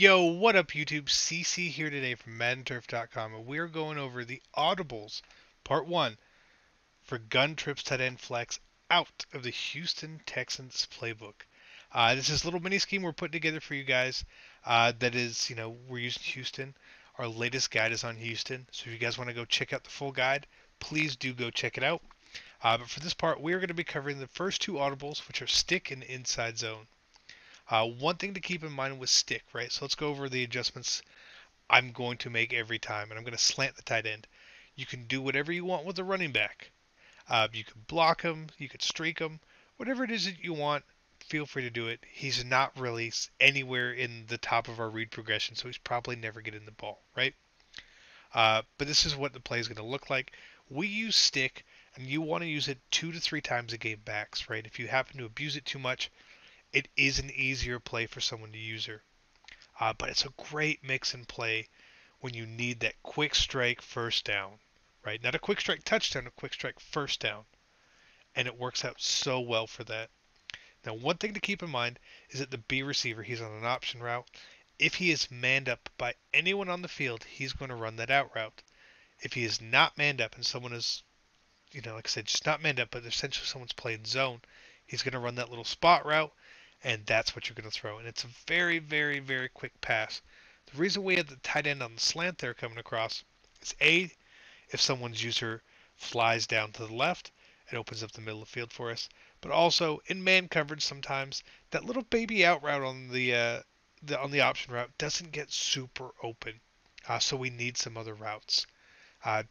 Yo, what up YouTube? CC here today from MaddenTurf.com, and we're going over the Audibles Part 1 for Gun Trips Tight End Flex out of the Houston Texans playbook. This is a little mini scheme we're putting together for you guys. That is, we're using Houston. Our latest guide is on Houston, so if you guys want to go check out the full guide, please do go check it out. But for this part, we're going to be covering the first two Audibles, which are stick and inside zone. One thing to keep in mind was stick, right? So let's go over the adjustments I'm going to make every time. And I'm going to slant the tight end. You can do whatever you want with the running back. You could block him. You could streak him. Whatever it is that you want, feel free to do it. He's not really anywhere in the top of our read progression, so he's probably never getting the ball, right? But this is what the play is going to look like. We use stick, and you want to use it 2 to 3 times a game backs, right? If you happen to abuse it too much, it is an easier play for someone to use her. But it's a great mix and play when you need that quick strike first down, right? Not a quick strike touchdown, a quick strike first down. And it works out so well for that. Now, one thing to keep in mind is that the B receiver, he's on an option route. If he is manned up by anyone on the field, he's going to run that out route. If he is not manned up and someone is, like I said, just not manned up, but essentially someone's playing zone, he's going to run that little spot route. And that's what you're going to throw. And it's a very, very, very quick pass. The reason we had the tight end on the slant there coming across is A, if someone's user flies down to the left, it opens up the middle of the field for us. But also, in man coverage sometimes, that little baby out route on the option route doesn't get super open. So we need some other routes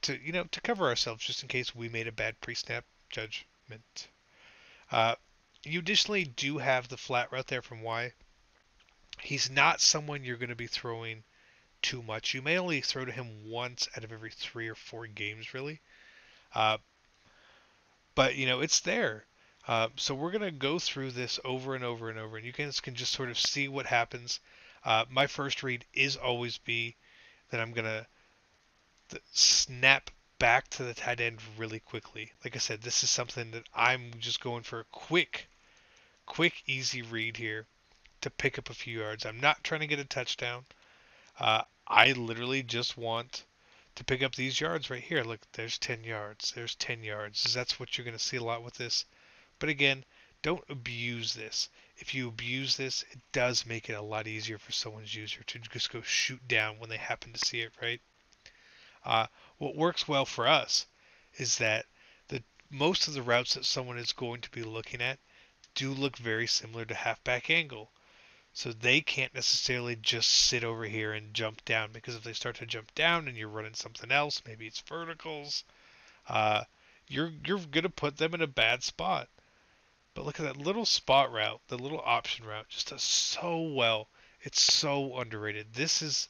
to cover ourselves just in case we made a bad pre-snap judgment. You additionally do have the flat route there from Y. He's not someone you're going to be throwing too much. You may only throw to him once out of every 3 or 4 games, really. But, it's there. So we're going to go through this over and over and over. And you guys can just sort of see what happens. My first read is always B. Then I'm going to snap back to the tight end really quickly. Like I said, this is something that I'm just going for a quick, easy read here to pick up a few yards. I'm not trying to get a touchdown. I literally just want to pick up these yards right here. Look, there's 10 yards. There's 10 yards. That's what you're going to see a lot with this. But again, don't abuse this. If you abuse this, it does make it a lot easier for someone's user to just go shoot down when they happen to see it, right? What works well for us is that most of the routes that someone is going to be looking at do look very similar to halfback angle. So they can't necessarily just sit over here and jump down, because if they start to jump down and you're running something else, maybe it's verticals, you're going to put them in a bad spot. But look at that little spot route, the little option route, just does so well. It's so underrated. This is...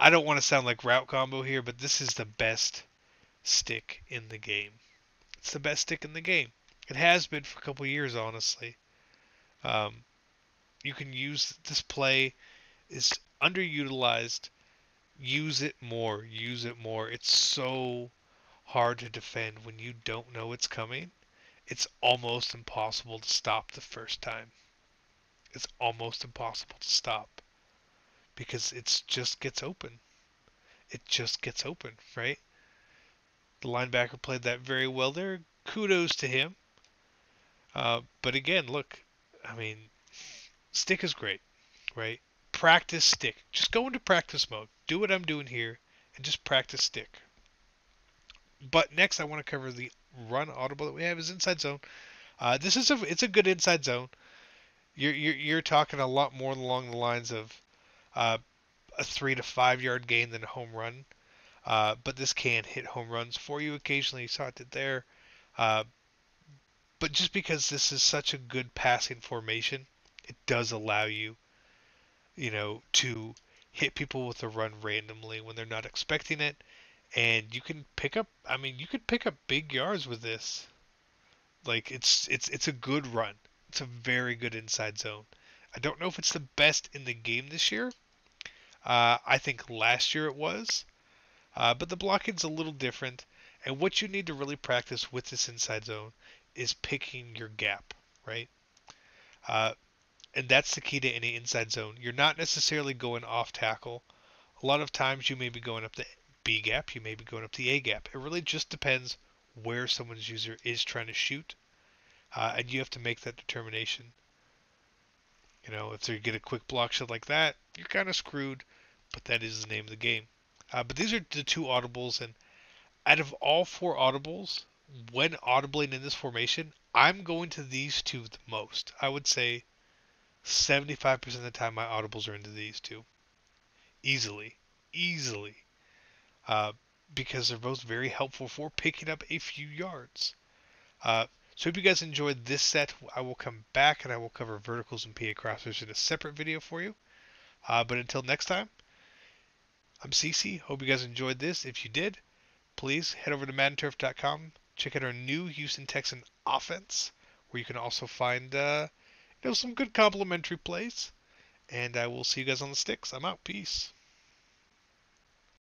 I don't want to sound like RouteCombo here, but this is the best stick in the game. It's the best stick in the game. It has been for a couple years, honestly. You can use this play. It's underutilized. Use it more. Use it more. It's so hard to defend when you don't know it's coming. It's almost impossible to stop the first time. It's almost impossible to stop. Because it just gets open. It just gets open, right? The linebacker played that very well there. Kudos to him. But again, look, stick is great, right? Practice stick. Just go into practice mode. Do what I'm doing here and just practice stick. But next I want to cover the run audible that we have is inside zone. It's a good inside zone. You're talking a lot more along the lines of a 3 to 5 yard gain than a home run, but this can hit home runs for you occasionally. You saw it did there, but just because this is such a good passing formation, it does allow you, to hit people with a run randomly when they're not expecting it, and you can pick up. You could pick up big yards with this. Like it's a good run. It's a very good inside zone. I don't know if it's the best in the game this year. I think last year it was. But the blocking's a little different. And what you need to really practice with this inside zone is picking your gap, right? And that's the key to any inside zone. You're not necessarily going off tackle. A lot of times you may be going up the B gap, you may be going up the A gap. It really just depends where someone's user is trying to shoot, and you have to make that determination. You know, if they get a quick block shot like that, you're kind of screwed, but that is the name of the game. But these are the two audibles, and out of all four audibles, when audibling in this formation, I'm going to these two the most. I would say 75% of the time my audibles are into these two. Easily. Because they're both very helpful for picking up a few yards. So if you guys enjoyed this set, I will come back and I will cover verticals and PA crossers in a separate video for you. But until next time, I'm CC. Hope you guys enjoyed this. If you did, please head over to MaddenTurf.com. Check out our new Houston Texan offense, where you can also find some good complimentary plays. And I will see you guys on the sticks. I'm out. Peace.